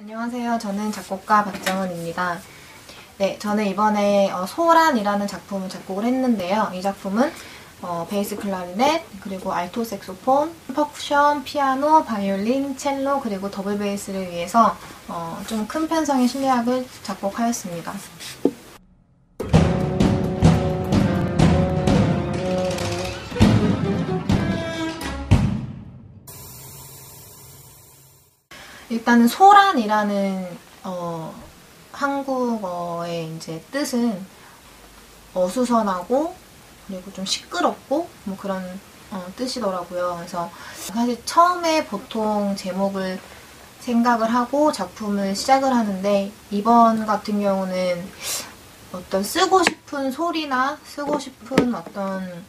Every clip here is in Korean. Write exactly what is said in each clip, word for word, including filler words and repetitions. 안녕하세요. 저는 작곡가 박정은입니다. 네, 저는 이번에 어, 소란이라는 작품을 작곡을 했는데요. 이 작품은 어, 베이스 클라리넷, 그리고 알토 색소폰, 퍼쿠션, 피아노, 바이올린, 첼로, 그리고 더블 베이스를 위해서 어, 좀 큰 편성의 실내악을 작곡하였습니다. 일단은 소란이라는 어, 한국어의 이제 뜻은 어수선하고 그리고 좀 시끄럽고 뭐 그런 어, 뜻이더라고요. 그래서 사실 처음에 보통 제목을 생각을 하고 작품을 시작을 하는데, 이번 같은 경우는 어떤 쓰고 싶은 소리나 쓰고 싶은 어떤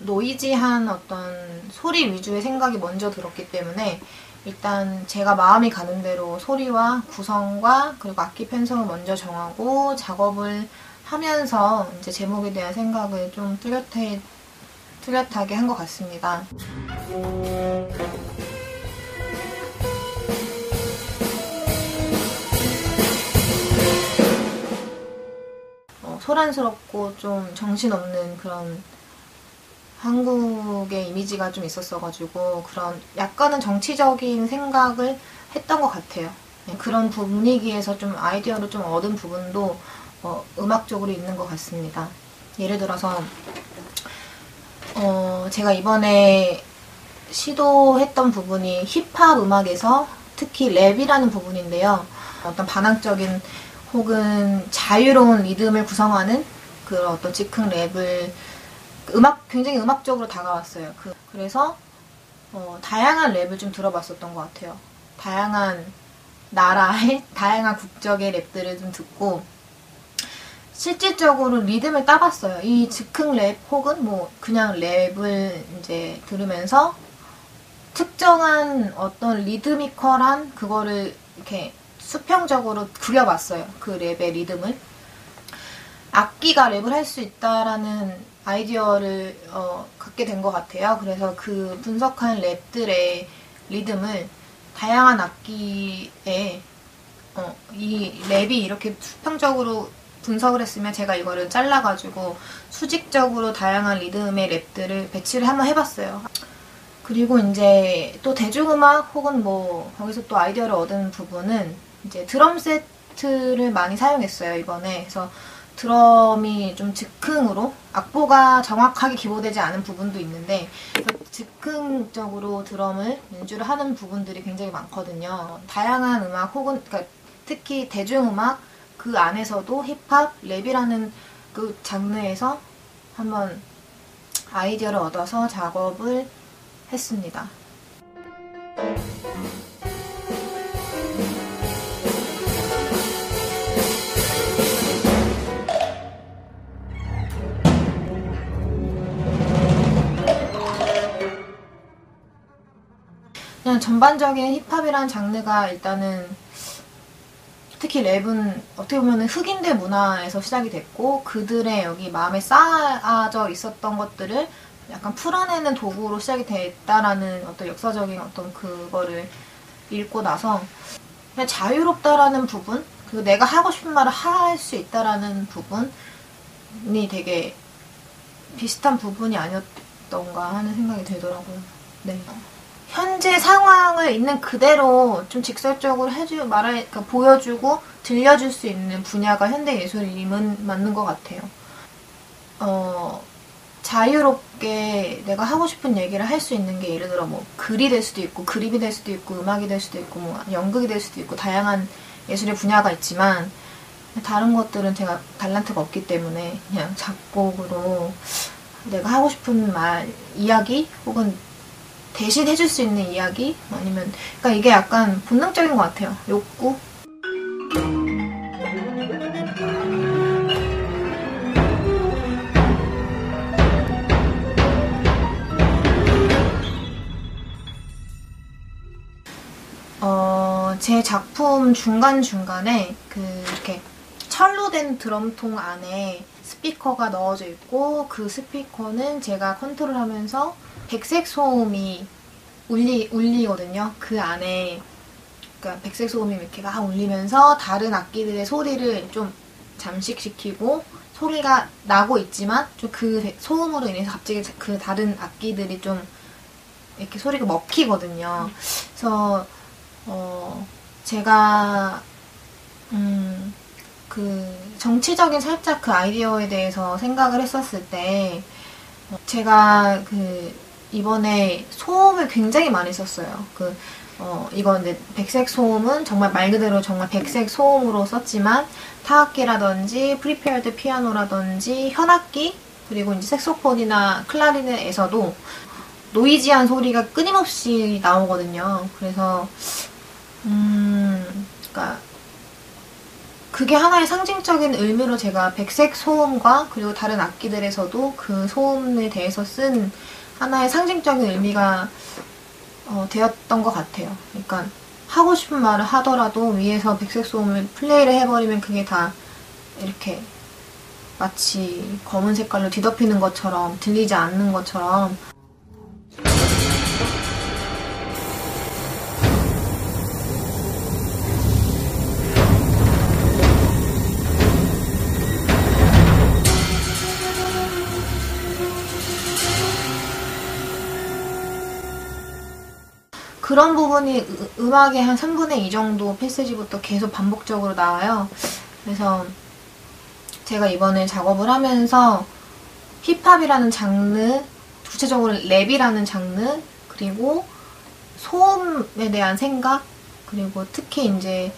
노이즈한 어떤 소리 위주의 생각이 먼저 들었기 때문에 일단 제가 마음이 가는 대로 소리와 구성과 그리고 악기 편성을 먼저 정하고 작업을 하면서 이제 제목에 대한 생각을 좀 뚜렷해, 뚜렷하게 한 것 같습니다. 어, 소란스럽고 좀 정신없는 그런 한국의 이미지가 좀 있었어가지고 그런 약간은 정치적인 생각을 했던 것 같아요. 그런 분위기에서 좀 아이디어를 좀 얻은 부분도 어, 음악적으로 있는 것 같습니다. 예를 들어서 어, 제가 이번에 시도했던 부분이 힙합 음악에서 특히 랩이라는 부분인데요. 어떤 반항적인 혹은 자유로운 리듬을 구성하는 그런 어떤 즉흥 랩을 음악, 굉장히 음악적으로 다가왔어요. 그, 그래서 어, 다양한 랩을 좀 들어봤었던 것 같아요. 다양한 나라의 다양한 국적의 랩들을 좀 듣고 실질적으로 리듬을 따봤어요. 이 즉흥 랩 혹은 뭐 그냥 랩을 이제 들으면서 특정한 어떤 리드미컬한 그거를 이렇게 수평적으로 그려봤어요. 그 랩의 리듬을. 악기가 랩을 할 수 있다라는 아이디어를 어, 갖게 된 것 같아요. 그래서 그 분석한 랩들의 리듬을 다양한 악기에 어, 이 랩이 이렇게 수평적으로 분석을 했으면 제가 이거를 잘라가지고 수직적으로 다양한 리듬의 랩들을 배치를 한번 해봤어요. 그리고 이제 또 대중음악 혹은 뭐 거기서 또 아이디어를 얻은 부분은 이제 드럼 세트를 많이 사용했어요, 이번에. 그래서 드럼이 좀 즉흥으로 악보가 정확하게 기보되지 않은 부분도 있는데 즉흥적으로 드럼을 연주를 하는 부분들이 굉장히 많거든요. 다양한 음악 혹은 그러니까 특히 대중음악 그 안에서도 힙합, 랩이라는 그 장르에서 한번 아이디어를 얻어서 작업을 했습니다. 전반적인 힙합이란 장르가 일단은 특히 랩은 어떻게 보면 흑인들 문화에서 시작이 됐고, 그들의 여기 마음에 쌓아져 있었던 것들을 약간 풀어내는 도구로 시작이 됐다라는 어떤 역사적인 어떤 그거를 읽고 나서 그냥 자유롭다라는 부분, 그리고 내가 하고 싶은 말을 할 수 있다라는 부분이 되게 비슷한 부분이 아니었던가 하는 생각이 들더라고요. 네. 현재 상황을 있는 그대로 좀 직설적으로 해주, 말할, 그러니까 보여주고 들려줄 수 있는 분야가 현대예술임은 맞는 것 같아요. 어, 자유롭게 내가 하고 싶은 얘기를 할 수 있는 게 예를 들어 뭐 글이 될 수도 있고 그림이 될 수도 있고 음악이 될 수도 있고 뭐 연극이 될 수도 있고 다양한 예술의 분야가 있지만, 다른 것들은 제가 달란트가 없기 때문에 그냥 작곡으로 내가 하고 싶은 말, 이야기 혹은 대신 해줄 수 있는 이야기? 아니면, 그러니까 이게 약간 본능적인 것 같아요. 욕구? 어, 제 작품 중간중간에 그, 이렇게 철로 된 드럼통 안에 스피커가 넣어져 있고, 그 스피커는 제가 컨트롤하면서 백색 소음이 울리, 울리거든요. 그 안에 그러니까 백색 소음이 이렇게 막 울리면서 다른 악기들의 소리를 좀 잠식시키고 소리가 나고 있지만 좀 그 소음으로 인해서 갑자기 그 다른 악기들이 좀 이렇게 소리가 먹히거든요. 그래서 어 제가 음 그 정치적인 살짝 그 아이디어에 대해서 생각을 했었을 때 제가 그 이번에 소음을 굉장히 많이 썼어요. 그 어, 이건 이제 백색 소음은 정말 말 그대로 정말 백색 소음으로 썼지만 타악기라든지 프리페어드 피아노라든지 현악기 그리고 이제 색소폰이나 클라리넷에서도 노이즈한 소리가 끊임없이 나오거든요. 그래서 음, 그러니까 그게 하나의 상징적인 의미로 제가 백색 소음과 그리고 다른 악기들에서도 그 소음에 대해서 쓴 하나의 상징적인 의미가 어, 되었던 것 같아요. 그러니까 하고 싶은 말을 하더라도 위에서 백색 소음을 플레이를 해버리면 그게 다 이렇게 마치 검은 색깔로 뒤덮이는 것처럼 들리지 않는 것처럼 그런 부분이 으, 음악의 한 삼분의 이 정도 패시지부터 계속 반복적으로 나와요. 그래서 제가 이번에 작업을 하면서 힙합이라는 장르, 구체적으로 랩이라는 장르, 그리고 소음에 대한 생각, 그리고 특히 이제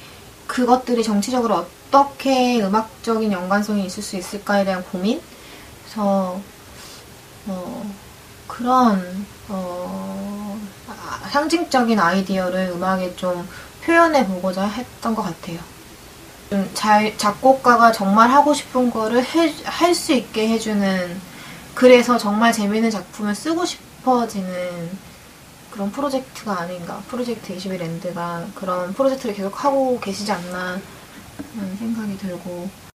그것들이 정치적으로 어떻게 음악적인 연관성이 있을 수 있을까에 대한 고민? 그래서 어, 그런 어... 상징적인 아이디어를 음악에 좀 표현해 보고자 했던 것 같아요. 좀 잘, 작곡가가 정말 하고 싶은 거를 할 수 있게 해주는, 그래서 정말 재미있는 작품을 쓰고 싶어지는 그런 프로젝트가 아닌가, 프로젝트 이십일 엔드가 그런 프로젝트를 계속 하고 계시지 않나 하는 생각이 들고,